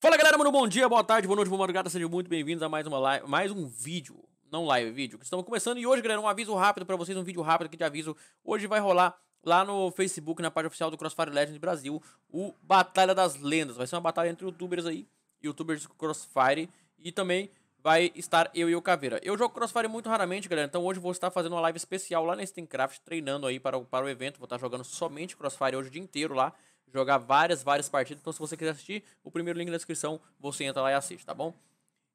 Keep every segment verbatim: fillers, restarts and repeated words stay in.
Fala galera, mano, bom dia, boa tarde, boa noite, boa madrugada, sejam muito bem-vindos a mais uma live, mais um vídeo, não live, vídeo, que estamos começando. E hoje, galera, um aviso rápido pra vocês, um vídeo rápido aqui de aviso. Hoje vai rolar lá no Facebook, na página oficial do Crossfire Legends Brasil, o Batalha das Lendas. Vai ser uma batalha entre youtubers aí, youtubers Crossfire, e também vai estar eu e o Caveira. Eu jogo Crossfire muito raramente, galera, então hoje vou estar fazendo uma live especial lá na Steamcraft, treinando aí para o, para o evento. Vou estar jogando somente Crossfire hoje o dia inteiro lá. Jogar várias, várias partidas. Então se você quiser assistir, o primeiro link na descrição, você entra lá e assiste, tá bom?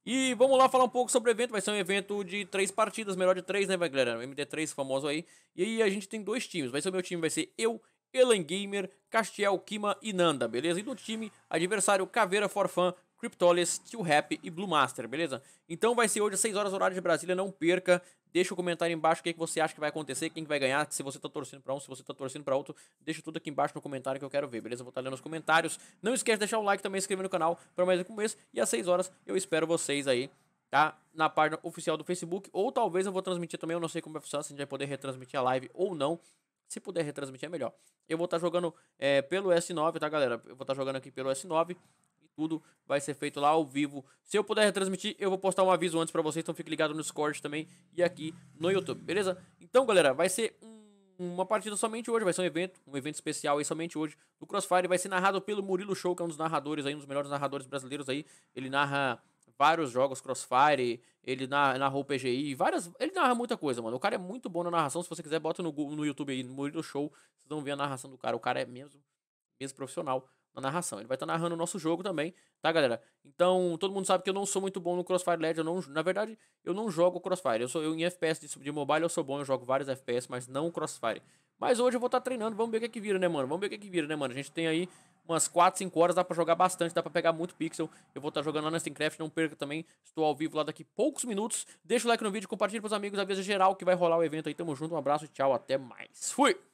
E vamos lá falar um pouco sobre o evento. Vai ser um evento de três partidas, melhor de três, né, galera? O M D três famoso aí. E aí a gente tem dois times. Vai ser o meu time, vai ser eu, Elan Gamer, Castiel, Kima e Nanda, beleza? E do time adversário, Caveira, Forfã, Cryptolis, Steel Rap e Blue Master, beleza? Então vai ser hoje às seis horas horário de Brasília, não perca. Deixa o comentário embaixo o que, é que você acha que vai acontecer, quem que vai ganhar, se você tá torcendo pra um, se você tá torcendo pra outro. Deixa tudo aqui embaixo no comentário que eu quero ver, beleza? Eu vou estar lendo os comentários. Não esquece de deixar o like também, se inscrever no canal pra mais um começo. E às seis horas eu espero vocês aí, tá? Na página oficial do Facebook. Ou talvez eu vou transmitir também, eu não sei como vai funcionar, se a gente vai poder retransmitir a live ou não. Se puder retransmitir é melhor. Eu vou estar jogando é, pelo S nove, tá, galera? Eu vou estar jogando aqui pelo S nove. Tudo vai ser feito lá ao vivo. Se eu puder retransmitir, eu vou postar um aviso antes pra vocês. Então fique ligado no Discord também e aqui no YouTube, beleza? Então, galera, vai ser um, uma partida somente hoje. Vai ser um evento, um evento especial aí somente hoje do Crossfire. Vai ser narrado pelo Murilo Show, que é um dos narradores aí, um dos melhores narradores brasileiros aí. Ele narra vários jogos Crossfire, ele narra, narrou o P G I, várias, ele narra muita coisa, mano. O cara é muito bom na narração. Se você quiser, bota no, no YouTube aí, no Murilo Show. Vocês vão ver a narração do cara. O cara é mesmo, mesmo profissional na narração. Ele vai estar tá narrando o nosso jogo também, tá, galera? Então, todo mundo sabe que eu não sou muito bom no Crossfire Legends. Eu não, na verdade, eu não jogo Crossfire. Eu sou eu em F P S de, de mobile, eu sou bom, eu jogo vários F P S, mas não Crossfire. Mas hoje eu vou estar tá treinando, vamos ver o que é que vira, né, mano? Vamos ver o que é que vira, né, mano? A gente tem aí umas quatro, cinco horas, dá pra jogar bastante, dá pra pegar muito pixel. Eu vou estar tá jogando lá na Steamcraft, não perca também. Estou ao vivo lá daqui poucos minutos. Deixa o like no vídeo, compartilha pros amigos, avisa geral que vai rolar o evento aí. Tamo junto, um abraço, tchau, até mais. Fui!